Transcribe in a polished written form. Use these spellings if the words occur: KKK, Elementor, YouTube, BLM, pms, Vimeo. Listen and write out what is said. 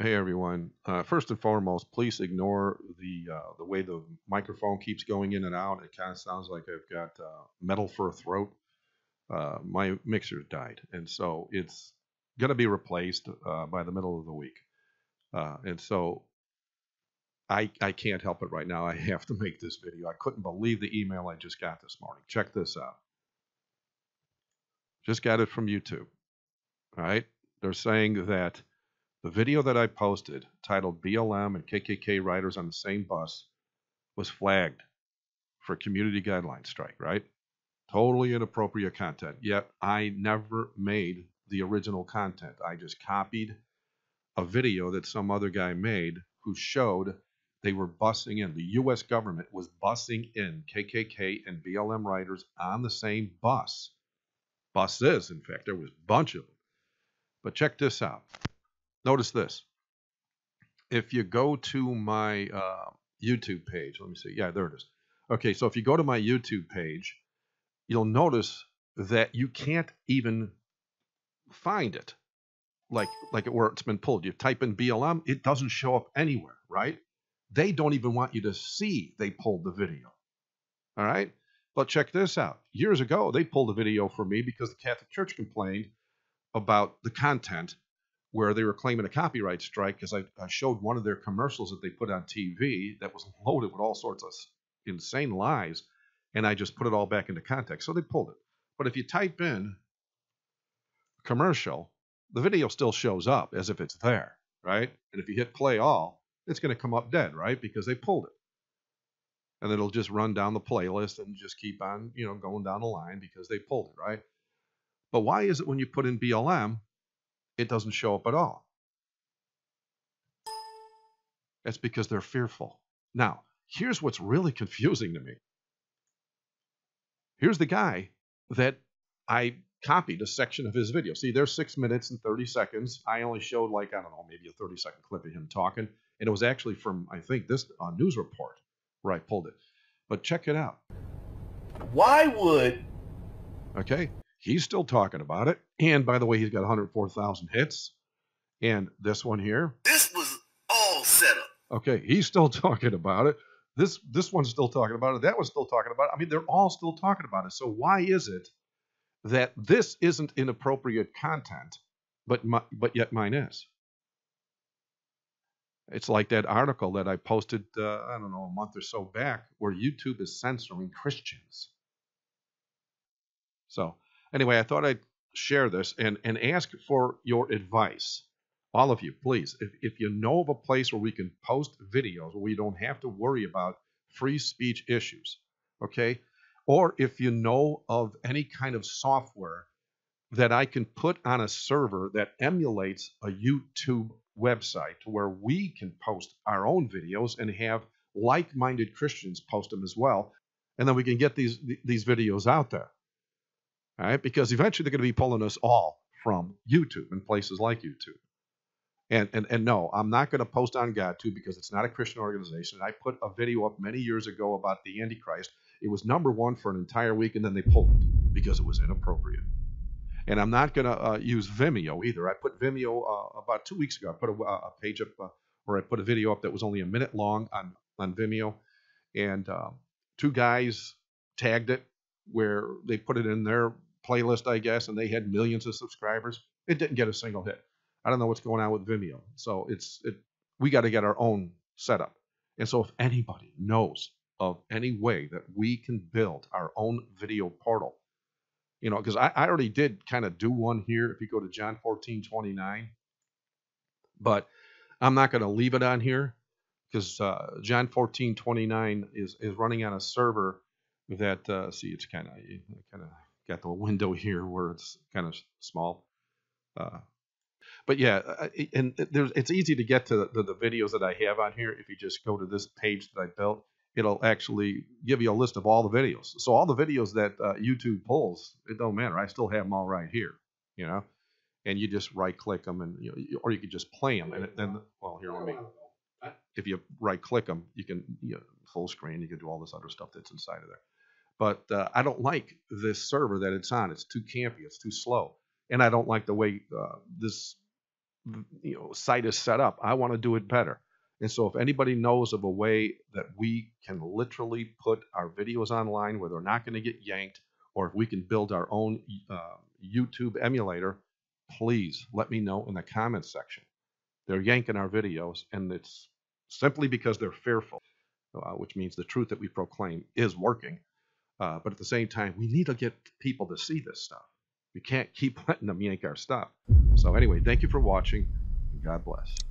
Hey everyone. First and foremost, please ignore the way the microphone keeps going in and out. It kind of sounds like I've got metal for a throat. My mixer died, and so it's going to be replaced by the middle of the week. And so I can't help it right now. I have to make this video. I couldn't believe the email I just got this morning. Check this out. Just got it from YouTube. All right. They're saying that the video that I posted, titled BLM and KKK Riders on the Same Bus, was flagged for community guideline strike, right? Totally inappropriate content, yet I never made the original content. I just copied a video that some other guy made who showed they were busing in. The U.S. government was busing in KKK and BLM riders on the same bus. Buses, in fact, there was a bunch of them. But check this out. Notice this. If you go to my YouTube page, let me see. Yeah, there it is. Okay, so if you go to my YouTube page, you'll notice that you can't even find it, like where it's been pulled. You type in BLM, it doesn't show up anywhere, right? They don't even want you to see they pulled the video, all right? But check this out. Years ago, they pulled a video for me because the Catholic Church complained about the content where they were claiming a copyright strike because I showed one of their commercials that they put on TV that was loaded with all sorts of insane lies, and I just put it all back into context. So they pulled it. But if you type in commercial, the video still shows up as if it's there, right? And if you hit play all, it's going to come up dead, right? Because they pulled it. And it'll just run down the playlist and just keep on, you know, going down the line because they pulled it, right? But why is it when you put in BLM, it doesn't show up at all? That's because they're fearful. Now, here's what's really confusing to me. Here's the guy that I copied a section of his video. See, there's 6 minutes and 30 seconds. I only showed, like, I don't know, maybe a 30-second clip of him talking. And it was actually from, I think, this news report where I pulled it. But check it out. Why would... Okay. He's still talking about it. And by the way, he's got 104,000 hits. And this one here. This was all set up. Okay, he's still talking about it. This one's still talking about it. That one's still talking about it. I mean, they're all still talking about it. So why is it that this isn't inappropriate content, but yet mine is? It's like that article that I posted, I don't know, a month or so back where YouTube is censoring Christians. So... anyway, I thought I'd share this and ask for your advice. All of you, please, if you know of a place where we can post videos where we don't have to worry about free speech issues, okay? Or if you know of any kind of software that I can put on a server that emulates a YouTube website to where we can post our own videos and have like-minded Christians post them as well, and then we can get these videos out there. All right, because eventually they're going to be pulling us all from YouTube and places like YouTube. And no, I'm not going to post on GodTube because it's not a Christian organization. I put a video up many years ago about the Antichrist. It was #1 for an entire week, and then they pulled it because it was inappropriate. And I'm not going to use Vimeo either. I put Vimeo about 2 weeks ago. I put a page up where I put a video up that was only a minute long on Vimeo, and two guys tagged it where they put it in their playlist, I guess, and they had millions of subscribers. It didn't get a single hit. I don't know what's going on with Vimeo. So we got to get our own setup. And so if anybody knows of any way that we can build our own video portal, you know, because I already did kind of do one here if you go to John 14:29, but I'm not going to leave it on here because John 14:29 is running on a server that, see, it's kind of got the window here where it's kind of small, but yeah, and it's easy to get to the videos that I have on here. If you just go to this page that I built, it'll actually give you a list of all the videos. So all the videos that YouTube pulls, it don't matter. I still have them all right here, you know, and you just right click them, and you know, or you could just play them, and then well, here, let me. If you right click them, you can, you know, full screen. You can do all this other stuff that's inside of there. But I don't like this server that it's on. It's too campy. It's too slow. And I don't like the way this site is set up. I want to do it better. And so if anybody knows of a way that we can literally put our videos online where they're not going to get yanked, or if we can build our own YouTube emulator, please let me know in the comments section. They're yanking our videos, and it's simply because they're fearful, which means the truth that we proclaim is working. But at the same time, we need to get people to see this stuff. We can't keep letting them yank our stuff. So anyway, thank you for watching, and God bless.